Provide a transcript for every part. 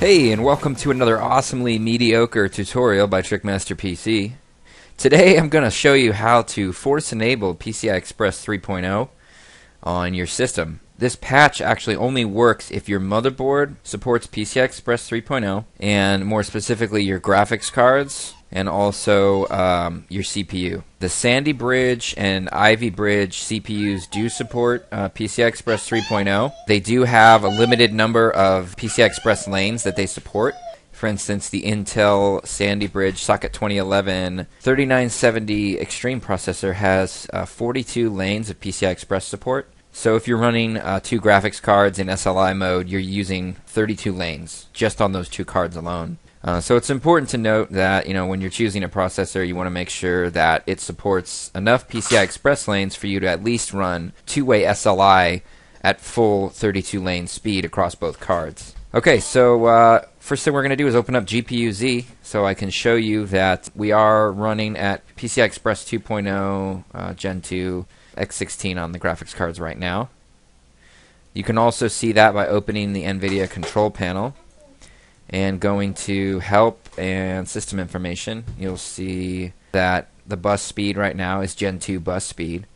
Hey, and welcome to another awesomely mediocre tutorial by Trickmaster PC. Today I'm going to show you how to force enable PCI Express 3.0 on your system. This patch actually only works if your motherboard supports PCI Express 3.0, and more specifically your graphics cards and also your CPU. The Sandy Bridge and Ivy Bridge CPUs do support PCI Express 3.0. They do have a limited number of PCI Express lanes that they support. For instance, the Intel Sandy Bridge Socket 2011 3970 Extreme processor has 42 lanes of PCI Express support. So if you're running two graphics cards in SLI mode, you're using 32 lanes just on those two cards alone. So it's important to note that when you're choosing a processor, you want to make sure that it supports enough PCI Express lanes for you to at least run two-way SLI at full 32-lane speed across both cards. Okay, so first thing we're going to do is open up GPU-Z so I can show you that we are running at PCI Express 2.0 Gen 2 X16 on the graphics cards right now. You can also see that by opening the NVIDIA control panel and going to help and system information. You'll see that the bus speed right now is Gen 2 bus speed,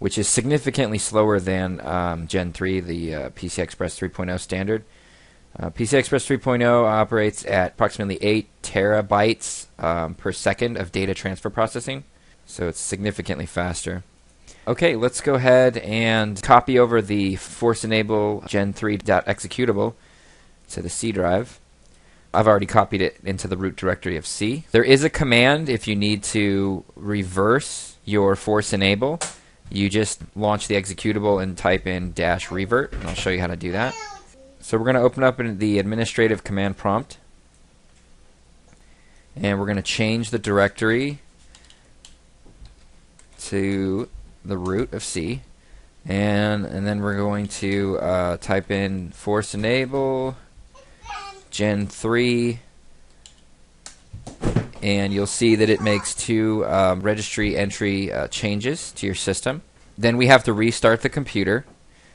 which is significantly slower than Gen 3, the PCI Express 3.0 standard. PCI Express 3.0 operates at approximately 8 terabytes per second of data transfer processing, so it's significantly faster. Okay, let's go ahead and copy over the force enable gen 3 .executable to the C drive. I've already copied it into the root directory of C. There is a command if you need to reverse your force enable. You just launch the executable and type in -revert, and I'll show you how to do that. So we're going to open up the administrative command prompt, and we're going to change the directory to the root of C, and then we're going to type in force enable gen 3, and you'll see that it makes two registry entry changes to your system. Then we have to restart the computer.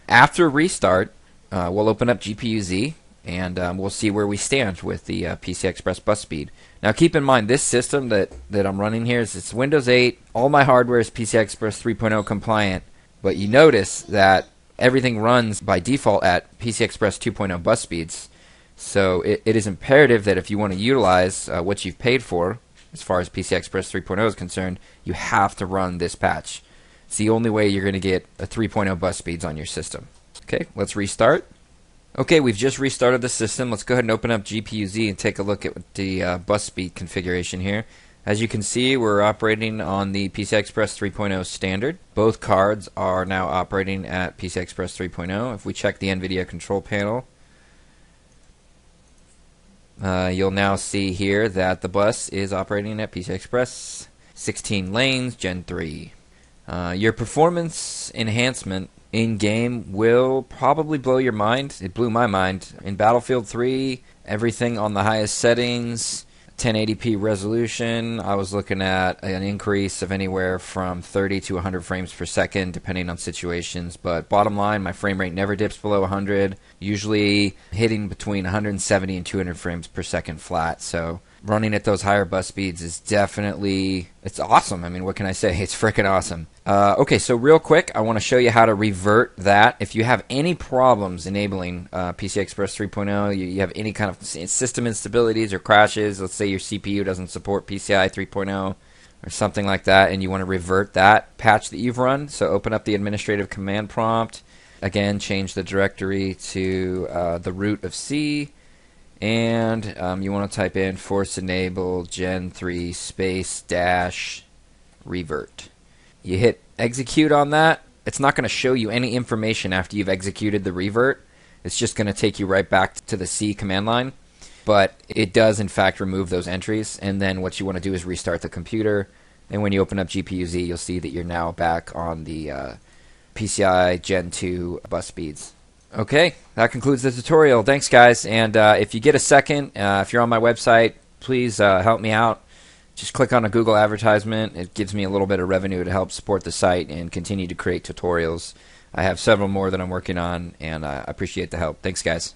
After restart, we'll open up GPU-Z, and we'll see where we stand with the PCI Express bus speed. Now keep in mind, this system that I'm running here it's Windows 8. All my hardware is PCI Express 3.0 compliant, but you notice that everything runs by default at PCI Express 2.0 bus speeds. So it is imperative that if you want to utilize what you've paid for, as far as PCI Express 3.0 is concerned, you have to run this patch. It's the only way you're going to get a 3.0 bus speeds on your system. Okay, let's restart. Okay, we've just restarted the system. Let's go ahead and open up GPU-Z and take a look at the bus speed configuration here. As you can see, we're operating on the PCI Express 3.0 standard. Both cards are now operating at PCI Express 3.0. If we check the NVIDIA control panel, you'll now see here that the bus is operating at PCI Express 16 lanes, Gen 3. Your performance enhancement in-game will probably blow your mind. It blew my mind. In Battlefield 3, everything on the highest settings, 1080p resolution, I was looking at an increase of anywhere from 30 to 100 frames per second, depending on situations. But bottom line, my frame rate never dips below 100, usually hitting between 170 and 200 frames per second flat. So running at those higher bus speeds is definitely, it's awesome. I mean, what can I say? It's freaking awesome. Okay, so real quick, I want to show you how to revert that. If you have any problems enabling PCI Express 3.0, you have any kind of system instabilities or crashes, let's say your CPU doesn't support PCI 3.0 or something like that, and you want to revert that patch that you've run, so open up the administrative command prompt. Again, change the directory to the root of C. And you want to type in force enable gen 3 space -revert. You hit execute on that. It's not going to show you any information after you've executed the revert. It's just going to take you right back to the C command line. But it does, in fact, remove those entries. And then what you want to do is restart the computer. And when you open up GPU-Z, you'll see that you're now back on the PCI Gen 2 bus speeds. Okay, that concludes the tutorial. Thanks, guys. And if you get a second, if you're on my website, please help me out. Just click on a Google advertisement. It gives me a little bit of revenue to help support the site and continue to create tutorials. I have several more that I'm working on, and I appreciate the help. Thanks, guys.